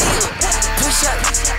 Push up.